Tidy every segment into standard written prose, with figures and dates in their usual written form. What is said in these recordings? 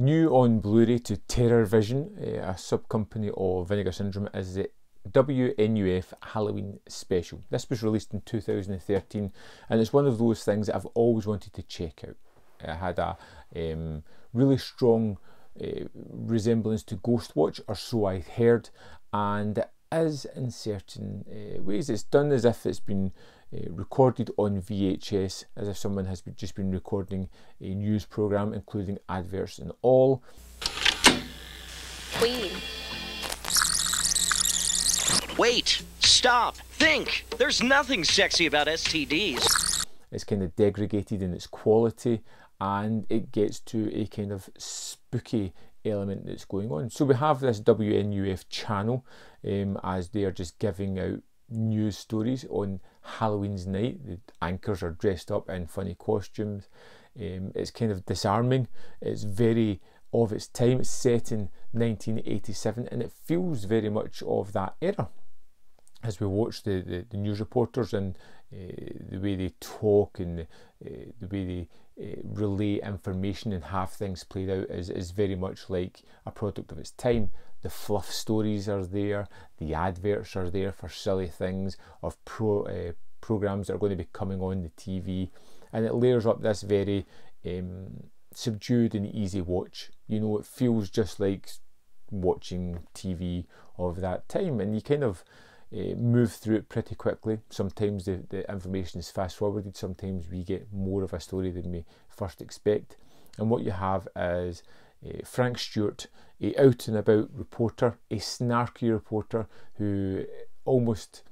New on Blu-ray to Terror Vision, a sub-company of Vinegar Syndrome, is the WNUF Halloween Special. This was released in 2013, and it's one of those things that I've always wanted to check out. It had a really strong resemblance to Ghostwatch, or so I heard, and it is in certain ways. It's done as if it's been recorded on VHS, as if someone has just been recording a news programme, including adverts and all. Queen. Wait, stop, think. There's nothing sexy about STDs. It's kind of degraded in its quality, and it gets to a kind of spooky element that's going on. So we have this WNUF channel as they are just giving out news stories on Halloween's night. The anchors are dressed up in funny costumes. It's kind of disarming. It's very of its time. It's set in 1987, and it feels very much of that era. As we watch the news reporters and the way they talk and the way they relay information and have things played out is very much like a product of its time. The fluff stories are there, the adverts are there for silly things, of programmes that are going to be coming on the TV, and it layers up this very subdued and easy watch. You know, it feels just like watching TV of that time, and you kind of move through it pretty quickly. Sometimes the information is fast forwarded, sometimes we get more of a story than we first expect. And what you have is Frank Stewart, an out and about reporter, a snarky reporter who almost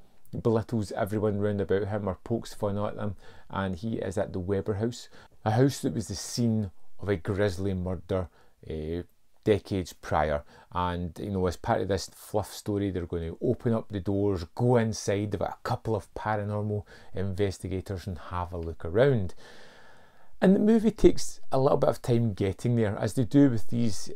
belittles everyone round about him or pokes fun at them, and he is at the Weber house, a house that was the scene of a grisly murder decades prior. And you know, as part of this fluff story, they're going to open up the doors, go inside, they've got a couple of paranormal investigators, and have a look around. And the movie takes a little bit of time getting there, as they do with these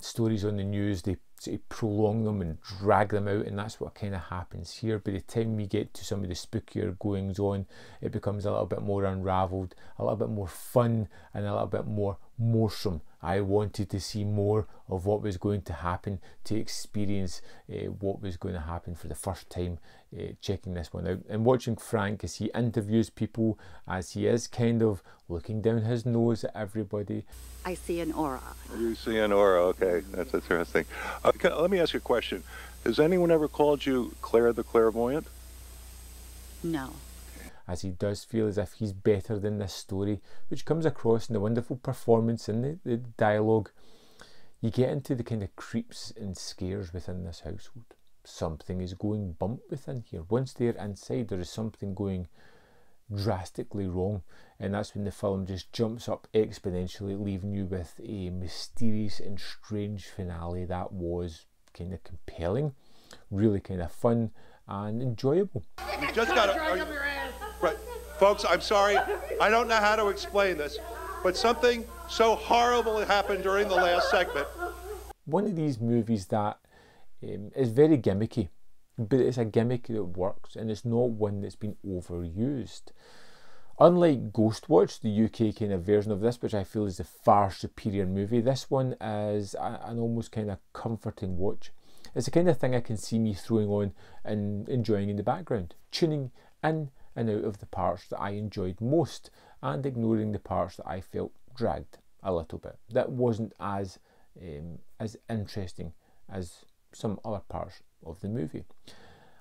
stories on the news. They sort of prolong them and drag them out, and that's what kind of happens here. By the time we get to some of the spookier goings on, it becomes a little bit more unravelled, a little bit more fun, and a little bit more morsome. I wanted to see more of what was going to happen, to experience what was going to happen for the first time checking this one out. And watching Frank as he interviews people, as he is kind of looking down his nose at everybody. I see an aura. You see an aura, okay, that's interesting. Let me ask you a question. Has anyone ever called you Claire the Clairvoyant? No. As he does feel as if he's better than this story, which comes across in the wonderful performance and the dialogue. You get into the kind of creeps and scares within this household. Something is going bump within here. Once they're inside, there is something going drastically wrong, and that's when the film just jumps up exponentially, leaving you with a mysterious and strange finale that was kind of compelling, really kind of fun and enjoyable. You just gotta dry up your ass. Right. Folks, I'm sorry, I don't know how to explain this, but something so horrible happened during the last segment. One of these movies that is very gimmicky, but it's a gimmick that works, and it's not one that's been overused. Unlike Ghostwatch, the UK kind of version of this, which I feel is a far superior movie, this one is an almost kind of comforting watch. It's the kind of thing I can see me throwing on and enjoying in the background, tuning in and out of the parts that I enjoyed most and ignoring the parts that I felt dragged a little bit. That wasn't as interesting as some other parts of the movie.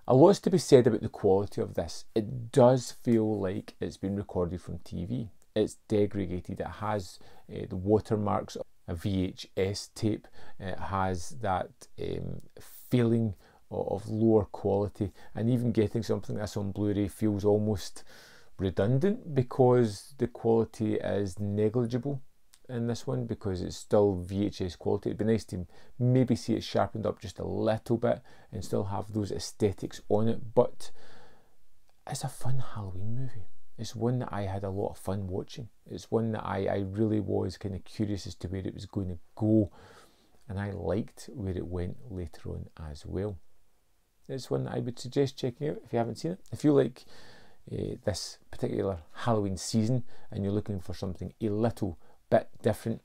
A lot's to be said about the quality of this. It does feel like it's been recorded from TV. It's degraded. It has the watermarks of a VHS tape. It has that feeling of lower quality, and even getting something that's on Blu-ray feels almost redundant because the quality is negligible in this one, because it's still VHS quality. It'd be nice to maybe see it sharpened up just a little bit and still have those aesthetics on it, but it's a fun Halloween movie. It's one that I had a lot of fun watching. It's one that I really was kind of curious as to where it was going to go, and I liked where it went later on as well. It's one that I would suggest checking out if you haven't seen it. If you like this particular Halloween season and you're looking for something a little bit different,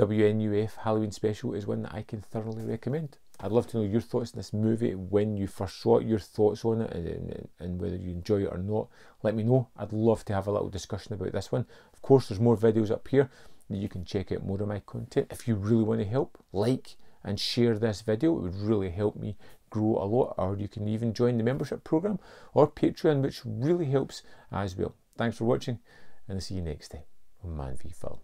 WNUF Halloween Special is one that I can thoroughly recommend. I'd love to know your thoughts on this movie, when you first saw it, your thoughts on it, and whether you enjoy it or not. Let me know. I'd love to have a little discussion about this one. Of course, there's more videos up here that you can check out more of my content. If you really want to help, like and share this video. It would really help me grow a lot. Or you can even join the membership program or Patreon, which really helps as well. Thanks for watching, and I'll see you next time on Man v Film.